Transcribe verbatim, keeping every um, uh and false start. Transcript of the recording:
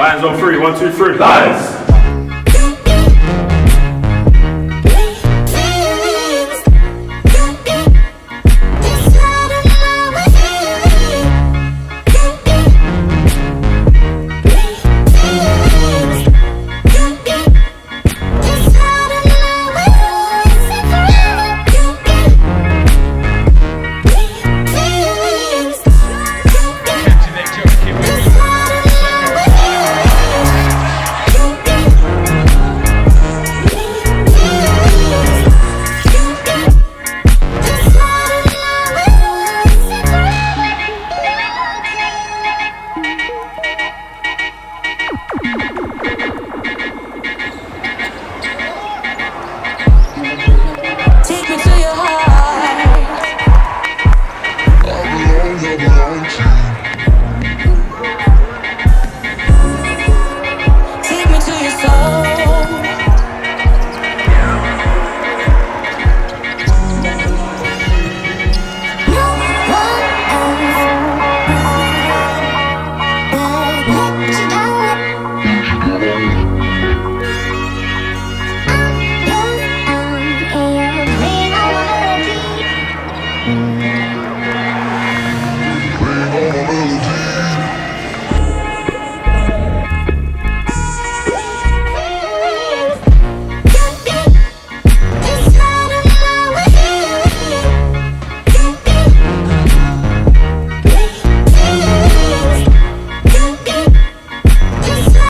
Lions on three, one, two, three. Lions!